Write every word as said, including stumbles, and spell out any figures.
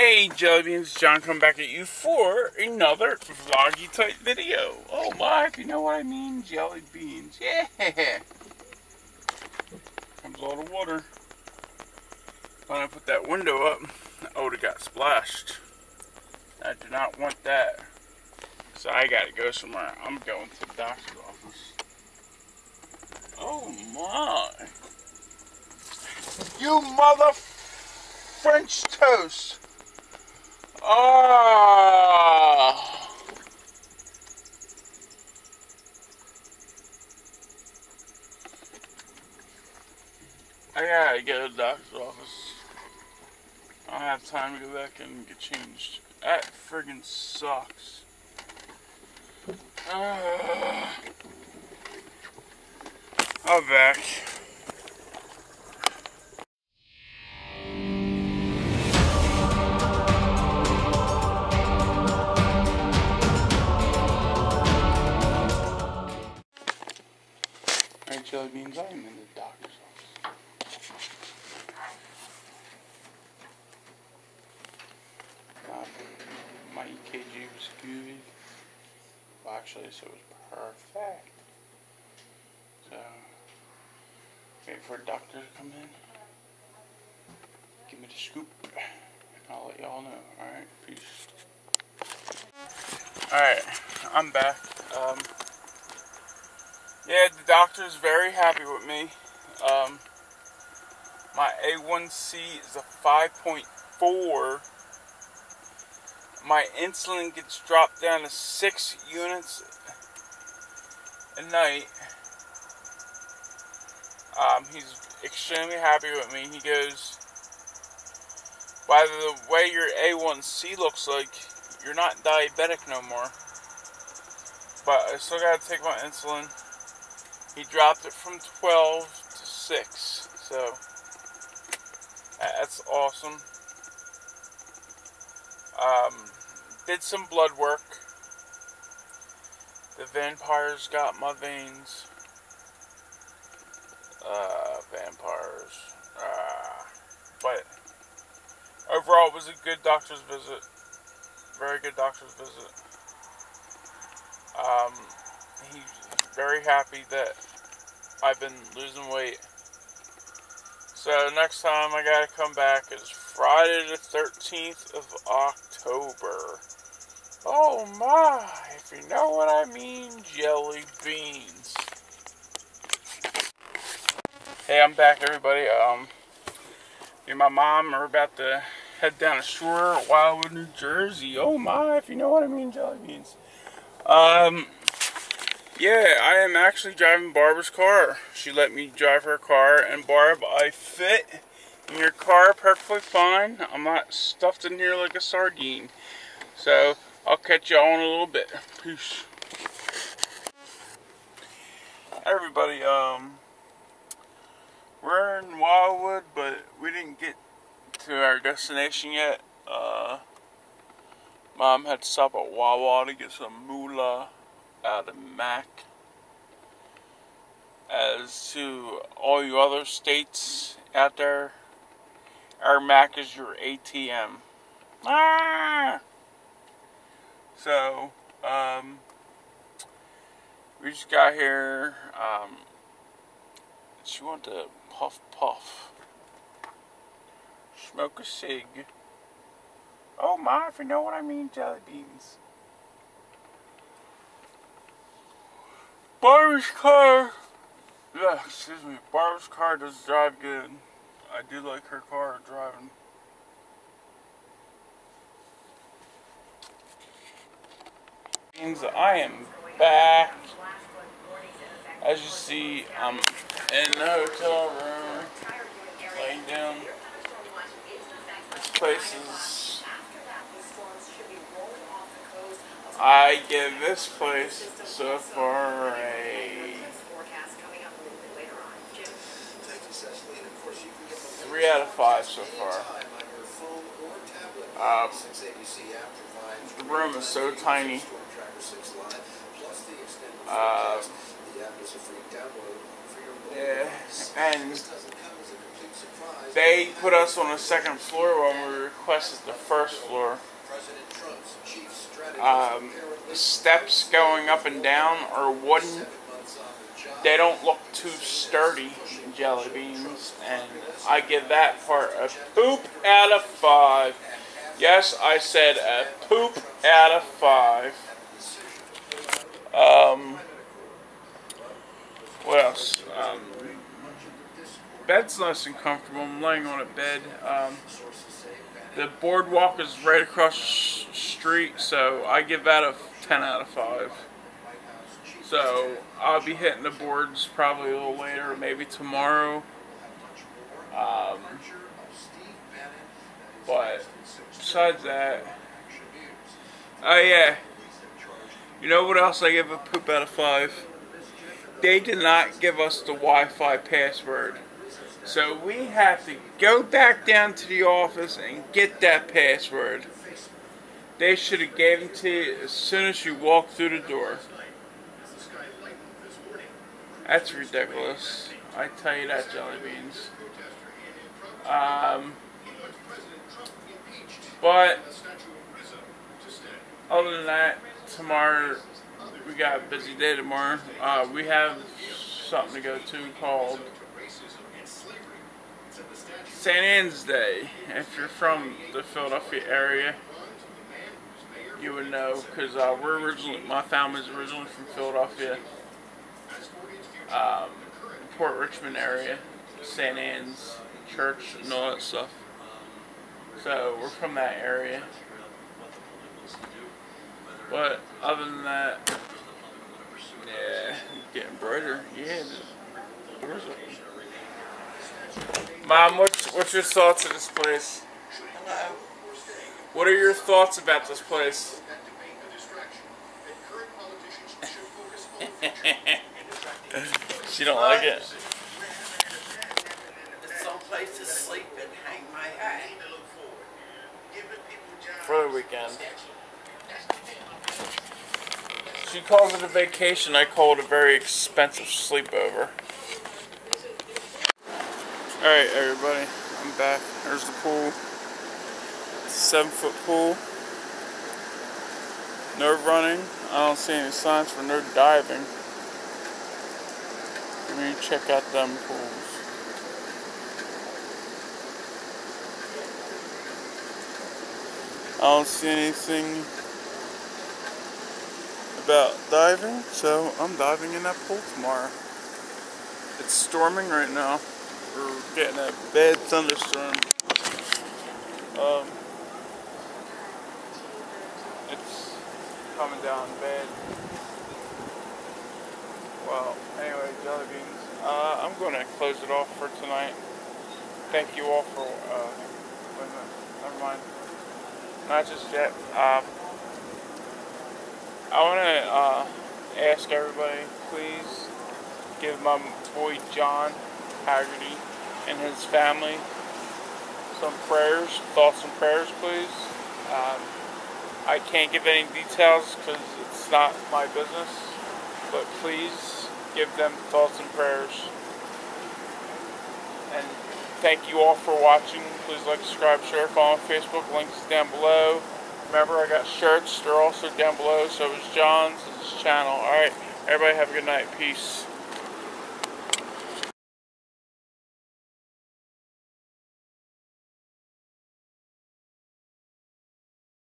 Hey Jelly Beans, John coming back at you for another vloggy type video. Oh my, if you know what I mean, Jelly Beans, yeah! Comes all the water. When I put that window up, I would have got splashed. I do not want that. So I gotta go somewhere. I'm going to the doctor's office. Oh my! You mother French toast! Oh. I gotta go to the doctor's office. I don't have time to go back and get changed. That friggin' sucks. Uh, I'm back. Jelly Beans, I am in the doctor's office. Um, my E K G was good. Well, actually, so it was perfect. So, wait for a doctor to come in. Give me the scoop, and I'll let y'all know. Alright, peace. Alright, I'm back. Um... Yeah, the doctor's very happy with me. Um, my A one C is a five point four. My insulin gets dropped down to six units a night. Um, he's extremely happy with me. He goes, by the way your A one C looks like, you're not diabetic no more. But I still gotta take my insulin. He dropped it from twelve to six, so that's awesome. Um, did some blood work. The vampires got my veins. Uh, vampires. Uh, but overall, it was a good doctor's visit. Very good doctor's visit. Um, he very happy that I've been losing weight. So next time I gotta come back is Friday the thirteenth of October. Oh my, if you know what I mean, Jelly Beans. Hey, I'm back everybody. Um, me and my mom are about to head down ashore at Wildwood, New Jersey. Oh my, if you know what I mean, Jelly Beans. Um, Yeah, I am actually driving Barbara's car. She let me drive her car, and Barb, I fit in your car perfectly fine. I'm not stuffed in here like a sardine. So, I'll catch y'all in a little bit. Peace. Hey everybody, um, we're in Wildwood, but we didn't get to our destination yet. Uh, Mom had to stop at Wawa to get some moolah out of Mac. As to all you other states out there, our Mac is your A T M. Ah! So, um, we just got here. Um, she wanted to puff puff, smoke a cig. Oh my, if you know what I mean, Jelly Beans. Barbara's car, yeah, excuse me, Barbara's car does drive good. I do like her car driving. Means I am back. As you see, I'm in the hotel room, laying down. This place is, I give this place so far a three out of five so far. Um, the room is so tiny. Uh, yeah, and They put us on the second floor when we requested the first floor. Um, steps going up and down are wooden. They don't look too sturdy, jelly beans, and I give that part a poop out of five. Yes, I said a poop out of five. Um, what else? Um, bed's nice and comfortable. I'm laying on a bed. Um, the boardwalk is right across the street, so I give that a ten out of five. So I'll be hitting the boards probably a little later, maybe tomorrow. Um, but besides that, oh yeah, you know what else I give a poop out of five? They did not give us the Wi-Fi password. So we have to go back down to the office and get that password. They should have given it to you as soon as you walk through the door. That's ridiculous. I tell you that, jelly beans. Um, but other than that, tomorrow we got a busy day. Tomorrow uh, we have something to go to called Saint Anne's Day. If you're from the Philadelphia area, you would know because uh, we're originally my family's originally from Philadelphia. Um, Port Richmond area, Saint Anne's Church and all that stuff. So we're from that area. But other than that, yeah, getting brighter. Yeah. Where's it? Mom, what's, what's your thoughts of this place? Hello. What are your thoughts about this place? She don't like it. It's someplace to sleep and hang my hat for the weekend. She calls it a vacation. I call it a very expensive sleepover. All right, everybody, I'm back. There's the pool. It's a seven-foot pool. No running. I don't see any signs for no diving. Let me check out them pools. I don't see anything about diving, so I'm diving in that pool tomorrow. It's storming right now. We're getting a bad thunderstorm. Um, it's coming down bad. Well, anyway, jelly beans, uh, I'm going to close it off for tonight. Thank you all for, uh, wait a minute, never mind, not just yet. Uh, I want to uh, ask everybody, please give my boy John Hagerty and his family some prayers, thoughts and prayers, please. Um, I can't give any details because it's not my business, but please give them thoughts and prayers. And thank you all for watching. Please like, subscribe, share, follow on Facebook. Links down below. Remember, I got shirts. They're also down below. So is John's. It's his channel. Alright, everybody have a good night. Peace.